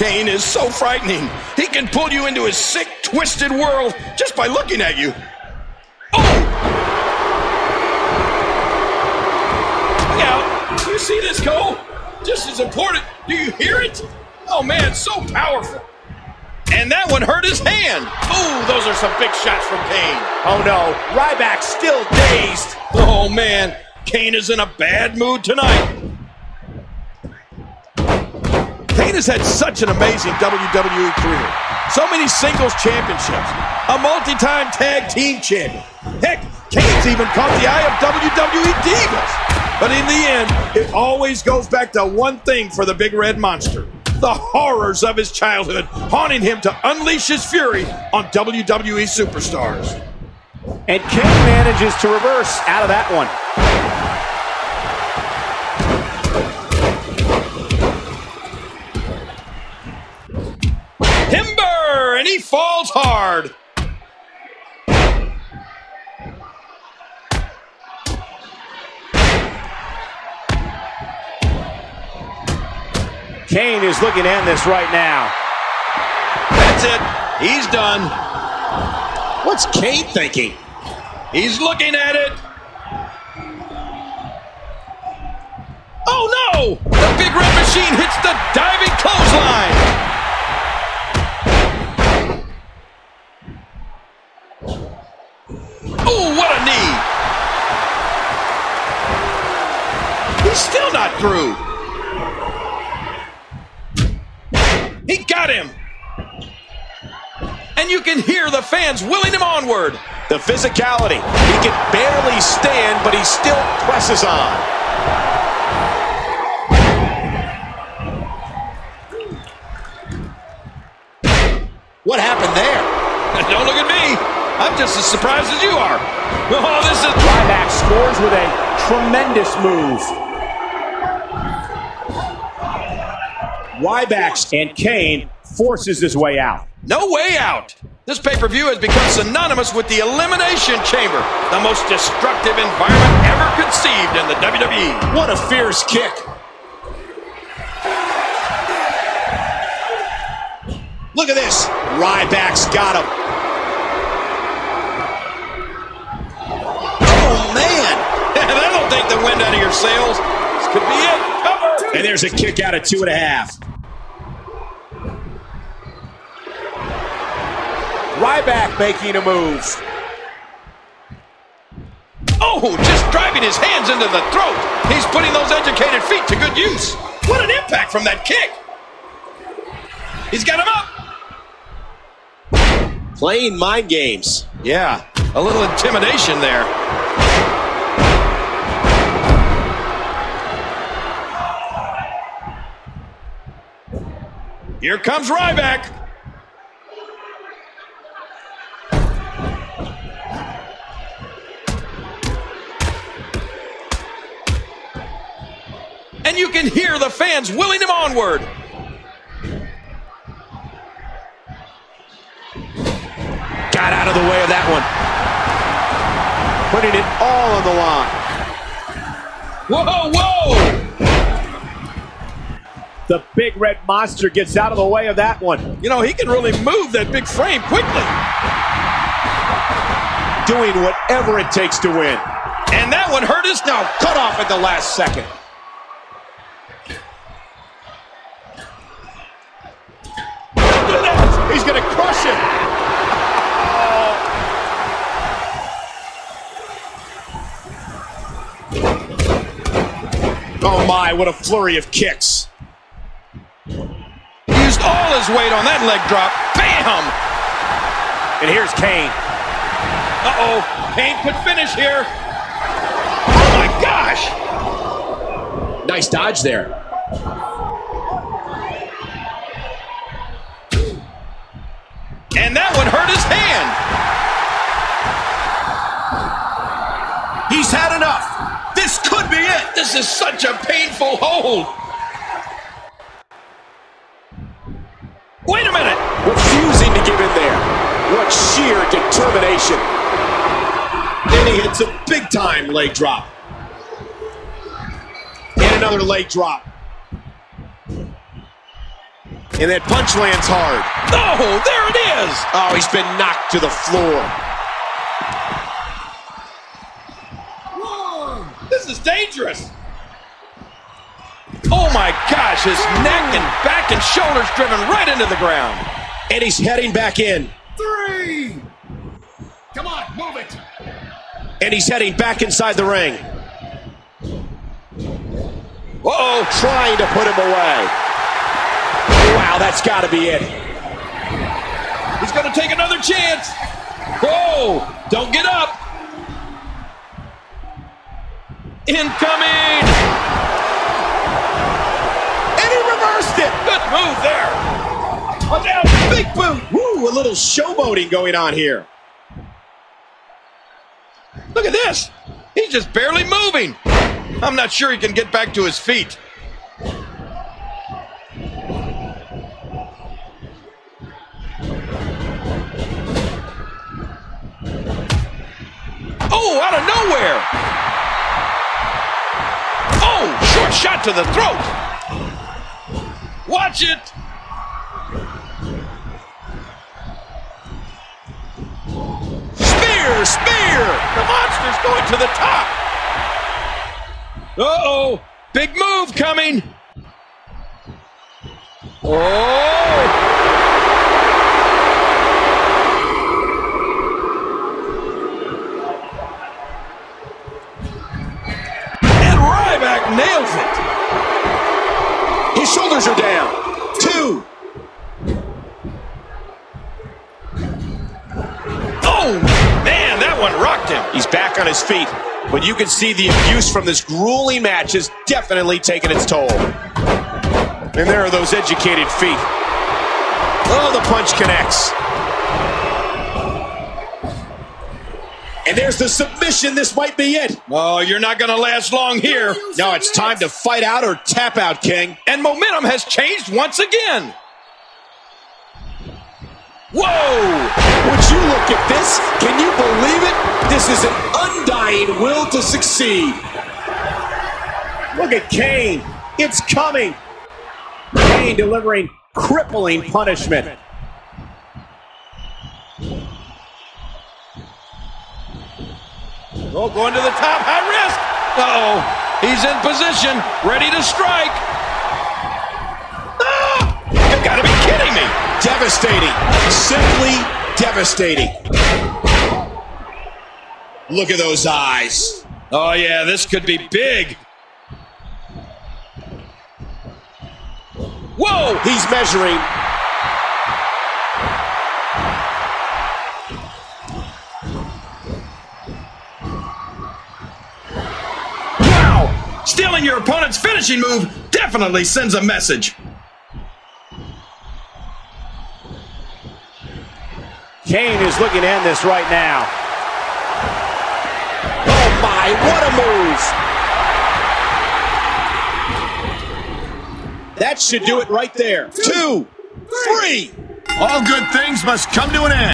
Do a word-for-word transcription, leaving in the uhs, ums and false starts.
Kane is so frightening. He can pull you into his sick, twisted world just by looking at you. Oh! Look out! You see this, Cole? Just as important. Do you hear it? Oh, man, so powerful. And that one hurt his hand. Ooh, those are some big shots from Kane. Oh, no. Ryback's still dazed. Oh, man. Kane is in a bad mood tonight. Kane has had such an amazing W W E career. So many singles championships. A multi-time tag team champion. Heck, Kane's even caught the eye of W W E Divas. But in the end, it always goes back to one thing for the Big Red Monster. The horrors of his childhood haunting him to unleash his fury on W W E superstars. And Kane manages to reverse out of that one. Timber, and he falls hard. Kane is looking at this right now. That's it. He's done. What's Kane thinking? He's looking at it. Oh, no! The Big Red Machine hits the diving clothesline. Oh, what a knee. He's still not through. He got him. And you can hear the fans willing him onward. The physicality. He can barely stand, but he still presses on. What happened there? Don't look at me. I'm just as surprised as you are. Oh, this is... Ryback scores with a tremendous move. Ryback and Kane forces his way out. No way out. This pay-per-view has become synonymous with the Elimination Chamber, the most destructive environment ever conceived in the W W E. What a fierce kick. Look at this. Ryback's got him. Oh, man. That'll take the wind out of your sails. This could be it. Cover. And there's a kick out of two and a half. Ryback making a move. Oh, just driving his hands into the throat. He's putting those educated feet to good use. What an impact from that kick. He's got him up. Playing mind games. Yeah, a little intimidation there. Here comes Ryback. And you can hear the fans willing him onward. Got out of the way of that one. Putting it all on the line. Whoa, whoa! The Big Red Monster gets out of the way of that one. You know, he can really move that big frame quickly. Doing whatever it takes to win. And that one hurt us. Now cut off at the last second. He's going to crush it. Oh, my, what a flurry of kicks. He used all his weight on that leg drop. Bam! And here's Kane. Uh-oh, Kane could finish here. Oh, my gosh. Nice dodge there. And that one hurt his hand. He's had enough. This could be it. This is such a painful hold. Wait a minute. Refusing to give in there. What sheer determination. Then he hits a big-time leg drop. And another leg drop. and that punch lands hard. Oh, there it is! Oh, he's been knocked to the floor. Whoa. This is dangerous. Oh my gosh, his Two. neck and back and shoulders driven right into the ground. And he's heading back in. Three! Come on, move it! And he's heading back inside the ring. Uh-oh, trying to put him away. Wow, that's got to be it. He's going to take another chance. Whoa, don't get up. Incoming. And he reversed it. Good move there. Watch out, big boot. Woo, a little showboating going on here. Look at this. He's just barely moving. I'm not sure he can get back to his feet. Oh, out of nowhere! Oh, short shot to the throat! Watch it! Spear, spear! The monster's going to the top! Uh-oh, big move coming. Oh! And Ryback nails it. His shoulders are down. Two. Oh, man, that one rocked him. He's back on his feet. But you can see the abuse from this grueling match has definitely taken its toll. And there are those educated feet. Oh, the punch connects. And there's the submission. This might be it. Oh, you're not going to last long here. Now it's time to fight out or tap out, King. And momentum has changed once again. Whoa! Would you look at this? Can you believe it? This is an undying will to succeed. Look at Kane. It's coming. Kane delivering crippling punishment. Oh, going to the top. High risk. Uh-oh. He's in position. Ready to strike. Ah! You've got to be kidding me. Devastating. Simply devastating. Look at those eyes. Oh, yeah, this could be big. Whoa, he's measuring. Wow, stealing your opponent's finishing move definitely sends a message. Kane is looking at this right now. Oh my, what a move. That should do it right there. Two, three. All good things must come to an end.